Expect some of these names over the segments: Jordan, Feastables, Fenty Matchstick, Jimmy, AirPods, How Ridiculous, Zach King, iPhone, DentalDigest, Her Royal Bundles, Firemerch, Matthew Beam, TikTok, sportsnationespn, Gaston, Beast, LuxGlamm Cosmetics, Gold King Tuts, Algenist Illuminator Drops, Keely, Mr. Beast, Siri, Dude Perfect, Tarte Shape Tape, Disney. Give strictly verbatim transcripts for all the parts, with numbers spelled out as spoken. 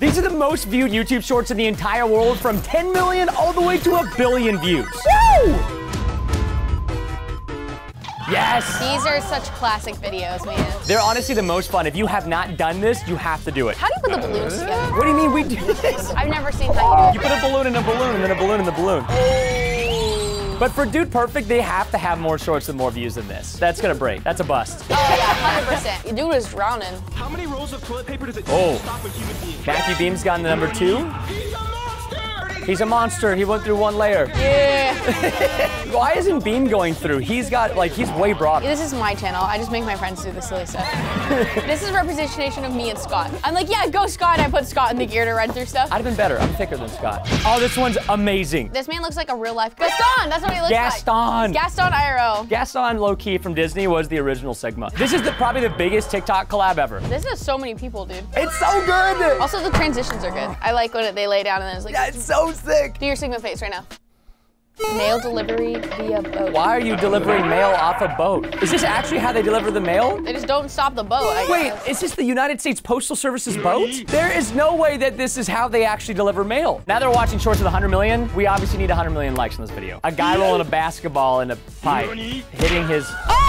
These are the most viewed YouTube shorts in the entire world, from ten million all the way to a billion views. Woo! Yes! These are such classic videos, man. They're honestly the most fun. If you have not done this, you have to do it. How do you put the balloons together? What do you mean we do this? I've never seen how you do it. You put a balloon in a balloon, and then a balloon in the balloon. But for Dude Perfect, they have to have more shorts with more views than this. That's gonna break. That's a bust. Oh yeah, one hundred percent. Dude is drowning. How many rolls of toilet paper does it take oh. to stop a human being? Matthew Beam's gotten the number two. He's a monster! He's a monster. He went through one layer. Yeah. Why isn't Beam going through? He's got, like, he's way broader. This is my channel. I just make my friends do the silly stuff. This is representation of me and Scott. I'm like, yeah, go Scott. I put Scott in the gear to run through stuff. I'd have been better. I'm thicker than Scott. Oh, this one's amazing. This man looks like a real life Gaston. That's what he looks Gaston. like. Gaston. Gaston I R L. Gaston low-key from Disney was the original Sigma. This is the, probably the biggest TikTok collab ever. This is so many people, dude. It's so good. Also, the transitions are good. I like when they lay down and then it's like. That's so sick. Do your Sigma face right now. Mail delivery via boat. Why are you delivering mail off a boat? Is this actually how they deliver the mail? They just don't stop the boat, I Wait, guess. Is this the United States Postal Service's boat? There is no way that this is how they actually deliver mail. Now they're watching shorts with one hundred million. We obviously need one hundred million likes on this video. A guy rolling a basketball in a pipe, hitting his... Oh!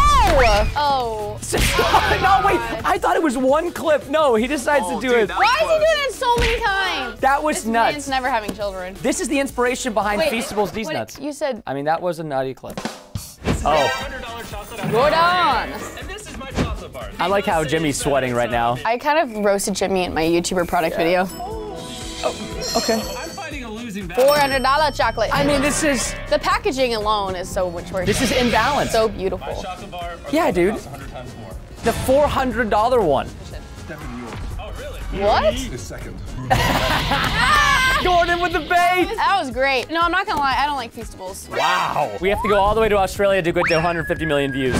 Oh. No, wait, I thought it was one clip. No, he decides oh, to do dude, it. Why is he doing it so many times? That was this nuts. This man's never having children. This is the inspiration behind wait, Feastables, these nuts. You said... I mean, that was a nutty clip. This is oh. one hundred dollar chocolate bar. Jordan! And this is my chocolate bar. I like how Jimmy's sweating right now. I kind of roasted Jimmy in my YouTuber product yeah. video. Oh, okay. I'm fighting a losing battle. four hundred dollar chocolate. I mean, this is... The packaging alone is so much worse. This is imbalanced. So beautiful. My chocolate bar yeah, dude. one hundred times more. The four hundred dollar one. Oh, really? What? The second. Jordan with the bait! That was great. No, I'm not gonna lie, I don't like Feastables. Wow. We have to go all the way to Australia to get to one hundred fifty million views.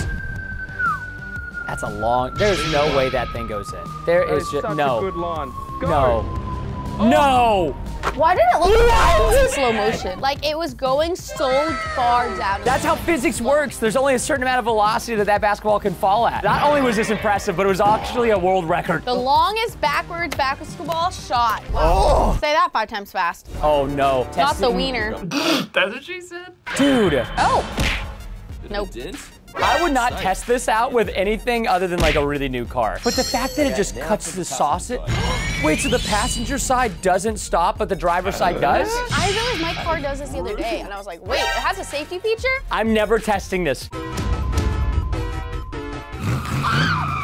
That's a long, there's no way that thing goes in. There is just, no. Good lawn. No. Oh. No! Why did it look like that was in slow motion? Like, it was going so far down. That's how physics works. There's only a certain amount of velocity that that basketball can fall at. Not only was this impressive, but it was actually a world record. The longest backwards basketball shot. Wow. Oh. Say that five times fast. Oh, no. Not Testing. the wiener. That's what she said? Dude. Oh. Nope. I would not test this out with anything other than like a really new car. But the fact that it just cuts the sausage. Wait, so the passenger side doesn't stop, but the driver's side does? I realized my car does this the other day, and I was like, wait, it has a safety feature? I'm never testing this.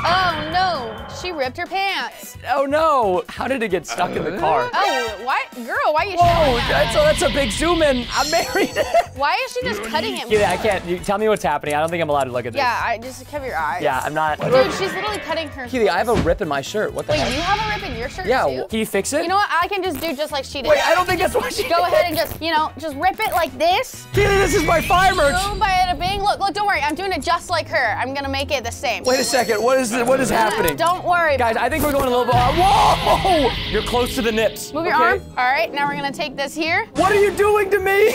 Oh no, she ripped her pants. Oh no, how did it get stuck in the car? Oh, why, girl, why are you showing that? Whoa, that's a big zoom in, I'm married. Why is she just cutting it? Yeah, I can't, you, tell me what's happening. I don't think I'm allowed to look at this. Yeah, I just cover your eyes. Yeah, I'm not. Dude, she's literally cutting her Keely, face. I have a rip in my shirt, what the Wait, heck? Wait, you have a rip in your shirt yeah, too? Yeah, can you fix it? You know what, I can just do just like she did. Wait, I don't think that's what she did. Go ahead and just, you know, just rip it like this. Keely, this is my Firemerch. Boom, bada bing. Look, look, don't worry, I'm doing it just like her. I'm gonna make it the same. Wait a second, what is What is happening? Don't worry. Guys, I think we're going a little bit. Whoa! You're close to the nips. Move your okay. arm. All right, now we're gonna take this here. What are you doing to me?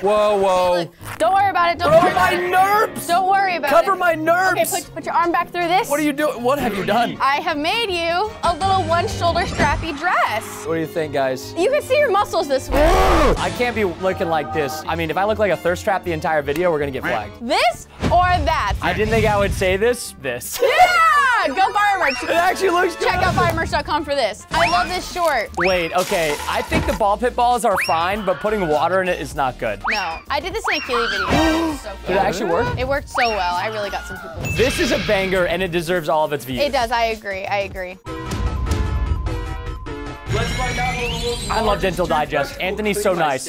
Whoa, whoa. Look, don't worry about it. Don't Cover worry about it. my nerves. Don't worry about Cover it. Cover my nerves. Okay, put, put your arm back through this. What are you doing? What have you done? I have made you a little one-shoulder strappy dress. What do you think, guys? You can see your muscles this way. I can't be looking like this. I mean, if I look like a thirst trap the entire video, we're gonna get flagged. This or that? I didn't think I would say this. This. Yeah! Go Firemerch. It actually looks good. Check out Firemerch dot com for this. I love this short. Wait, okay. I think the ball pit balls are fine, but putting water in it is not good. No. I did this in a Keely video. It so cool. Did it actually work? It worked so well. I really got some people. This is a banger, and it deserves all of its views. It does. I agree. I agree. Let's find out what the world's I love Dental Digest. Anthony's so nice.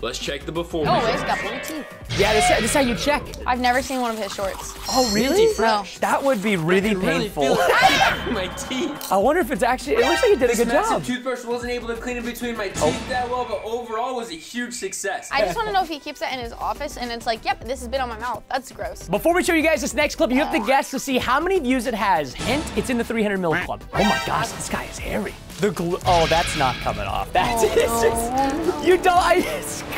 Let's check the before. Oh, he's got blue teeth. Yeah, this, this is how you check. I've never seen one of his shorts. Oh, really? No. That would be really painful. Really my teeth. I wonder if it's actually. It looks like you did this a good job. This toothbrush wasn't able to clean in between my teeth oh. that well, but overall was a huge success. I just want to know if he keeps it in his office and it's like, yep, this has been on my mouth. That's gross. Before we show you guys this next clip, you have to guess to see how many views it has. Hint: it's in the three hundred mil club. Oh my gosh, this guy is hairy. The glue. Oh, that's not coming off. That's oh, it's just. No. You don't. I,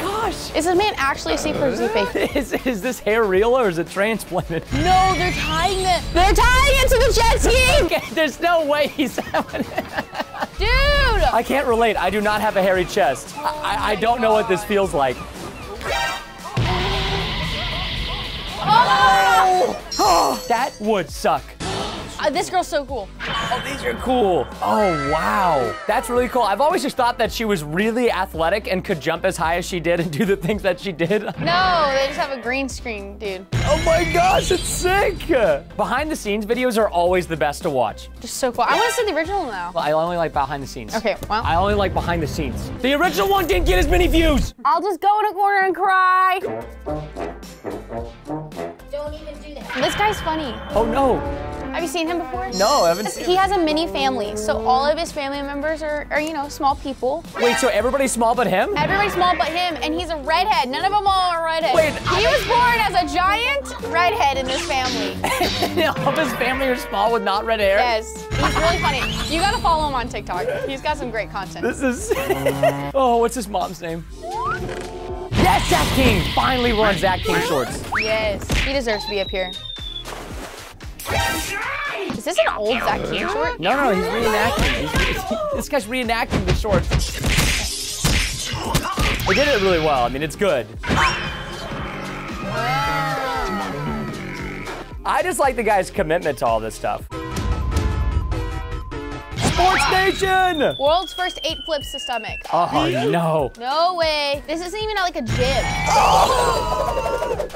gosh. Is this man actually a super Zupe? Is, is this hair real or is it transplanted? No, they're tying it. They're tying it to the jet ski. Okay, there's no way he's having it. Dude. I can't relate. I do not have a hairy chest. Oh I, I don't God. know what this feels like. Oh! Oh, that would suck. Uh, this girl's so cool. Oh, these are cool. Oh, wow. That's really cool. I've always just thought that she was really athletic and could jump as high as she did and do the things that she did. No, they just have a green screen, dude. Oh my gosh, it's sick. Behind the scenes videos are always the best to watch. Just so cool. I want to see the original now. Well, I only like behind the scenes. Okay, well. I only like behind the scenes. The original one didn't get as many views. I'll just go in a corner and cry. Don't even do that. This guy's funny. Oh, no. Have you seen him before? No, I haven't seen him. He has a mini family, so all of his family members are, are, you know, small people. Wait, so everybody's small but him? Everybody's small but him, and he's a redhead. None of them all are redheads. Wait, he was born as a giant redhead in his family. All of his family are small with not red hair? Yes, he's really funny. You gotta follow him on TikTok. He's got some great content. This is... Oh, what's his mom's name? Yes, Zach King! Finally, we're on Zach King shorts. Yes, he deserves to be up here. Is this an old Zach King short? No, no, he's reenacting. He's, he's, this guy's reenacting the shorts. They did it really well. I mean, it's good. I just like the guy's commitment to all this stuff. Sports Nation! World's first eight flips to stomach. Oh, no. No way. This isn't even like a jib. Oh!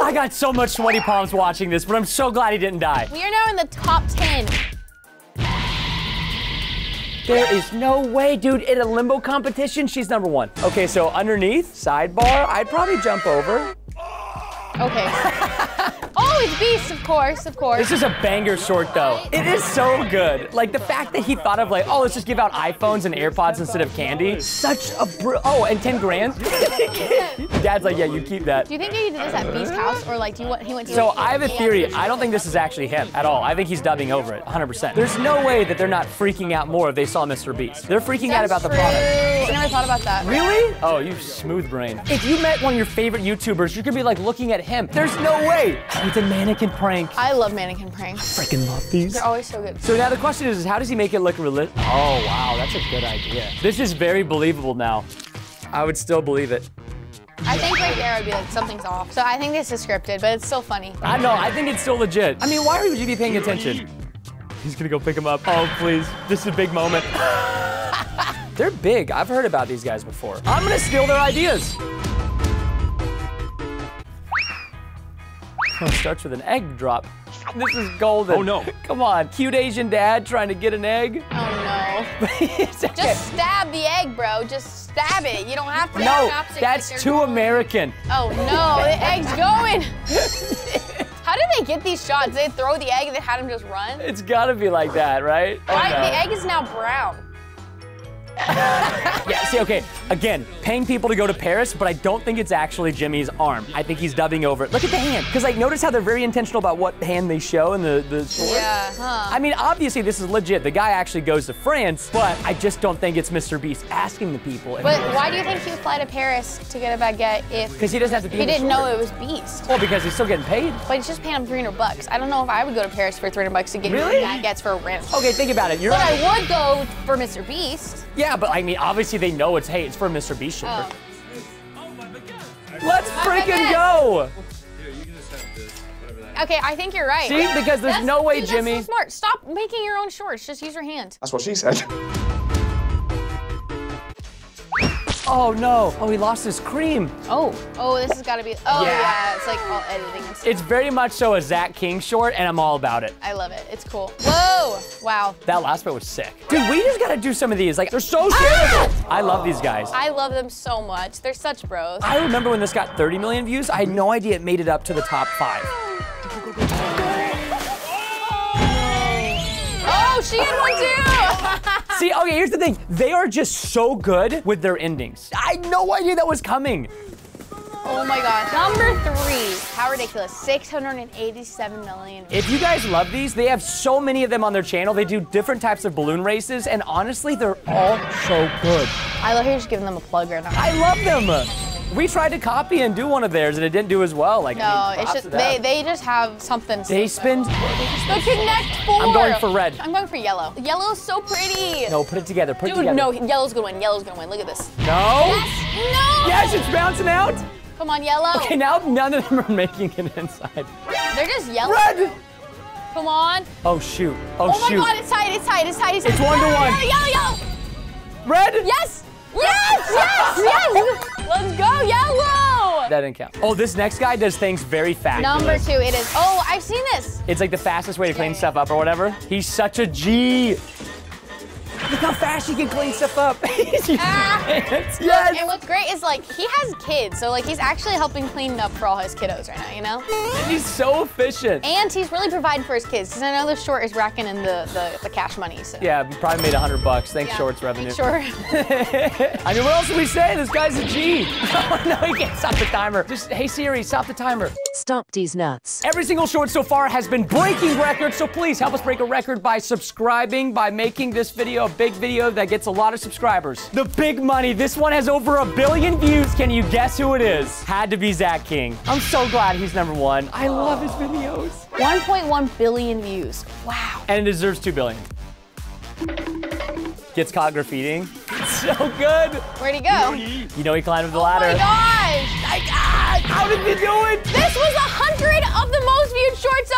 I got so much sweaty palms watching this, but I'm so glad he didn't die. We are now in the top ten. There is no way, dude. In a limbo competition, she's number one. Okay, so underneath, sidebar, I'd probably jump over. Okay. Oh, it's Beast, of course, of course. This is a banger short, though. It is so good. Like, the fact that he thought of, like, oh, let's just give out iPhones and AirPods instead of candy. Such a br- Oh, and ten grand? Dad's like, yeah, you keep that. Do you think he did this at Beast's house, or, like, do you want he went to... So, I have a theory. I don't think this is actually him at all. I think he's dubbing over it, one hundred percent. There's no way that they're not freaking out more if they saw Mister Beast. They're freaking That's out about true. the product. I never thought about that. Really? Oh, you smooth brain. If you met one of your favorite YouTubers, you could be, like, looking at him. There's no way. It's a mannequin prank. I love mannequin pranks. I freaking love these. They're always so good. So now the question is, is how does he make it look realistic? Oh, wow, that's a good idea. This is very believable now. I would still believe it. I think right there would be like, something's off. So I think this is scripted, but it's still funny. I know, I think it's still legit. I mean, why would you be paying attention? He's gonna go pick him up. Oh, please, this is a big moment. They're big. I've heard about these guys before. I'm gonna steal their ideas. It starts with an egg drop. This is golden. Oh, no. Come on. Cute Asian dad trying to get an egg. Oh, no. Okay. Just stab the egg, bro. Just stab it. You don't have to. No, that's like too American. Oh, no. The egg's going. How did they get these shots? They throw the egg and they had him just run? It's got to be like that, right? Oh, right, no. The egg is now brown. Yeah, see, okay, again, paying people to go to Paris, but I don't think it's actually Jimmy's arm. I think he's dubbing over it. Look at the hand, because, like, notice how they're very intentional about what hand they show in the, the sword. Yeah, huh. I mean, obviously, this is legit. The guy actually goes to France, but I just don't think it's Mister Beast asking the people. But why do you think he would fly to Paris to get a baguette if... Because he doesn't have to be He didn't know it was Beast. Well, because he's still getting paid. But he's just paying him three hundred bucks. I don't know if I would go to Paris for three hundred bucks to get really? baguettes for a rent. Okay, think about it. You're but right. I would go for Mister Beast. Yeah. Yeah, but I mean, obviously they know it's, hey, it's for Mister Beast shirt. Oh. Let's freaking go! Here, you can just have this, whatever that is. Okay, I think you're right. See, because there's that's, no way, dude, Jimmy. That's so smart. Stop making your own shorts. Just use your hand. That's what she said. Oh, no. Oh, he lost his cream. Oh. Oh, this has got to be... Oh, yeah. yeah. It's like all editing and stuff. It's very much so a Zach King short, and I'm all about it. I love it. It's cool. Whoa. Wow. That last bit was sick. Dude, we just got to do some of these. Like, they're so terrible. Ah! I love these guys. I love them so much. They're such bros. I remember when this got thirty million views. I had no idea it made it up to the top five. Oh, she had one, too. See, okay, here's the thing. They are just so good with their endings. I had no idea that was coming. Oh my gosh. Number three, How Ridiculous, six hundred eighty-seven million. If you guys love these, they have so many of them on their channel. They do different types of balloon races, and honestly, they're all so good. I love how you're just giving them a plug right now. I love them. We tried to copy and do one of theirs, and it didn't do as well. Like, no, I mean, it's just they, they just have something. They spin. The Connect Four. I'm going for red. I'm going for yellow. Yellow's so pretty. No, put it together. Put Dude, it together. No, yellow's gonna win. Yellow's gonna win. Look at this. No. Yes. No. Yes, it's bouncing out. Come on, yellow. Okay, now none of them are making it inside. They're just yellow. Red. Come on. Oh shoot. Oh, oh shoot. Oh my God, it's tight. It's tight. It's tight. It's, it's tight. one to one. Yellow, yellow. Red. Yes. Yes, yes, yes! Let's go, yellow! That didn't count. Oh, this next guy does things very fast. Number two, it is. Oh, I've seen this. It's like the fastest way to clean yeah, stuff up or whatever. He's such a G. Look how fast he can clean stuff up. ah, yes. Look, and what's great is like, he has kids, so like he's actually helping clean up for all his kiddos right now, you know? And he's so efficient. And he's really providing for his kids, because I know the short is racking in the, the, the cash money, so. Yeah, we probably made a hundred bucks. Thanks, yeah. Short's revenue. Thanks, Short. I mean, what else did we say? This guy's a G. Oh, no, he can't stop the timer. Just, hey Siri, stop the timer. Stop these nuts. Every single short so far has been breaking records, so please help us break a record by subscribing, by making this video a big video that gets a lot of subscribers. The big money, this one has over a billion views. Can you guess who it is? Had to be Zach King. I'm so glad he's number one. I love his videos. one point one billion views, wow. And it deserves two billion. Gets caught graffitiing. It's so good. Where'd he go? You know he climbed up the oh ladder. Oh my gosh. I, ah, how did he do it? This was a hundred of the most viewed shorts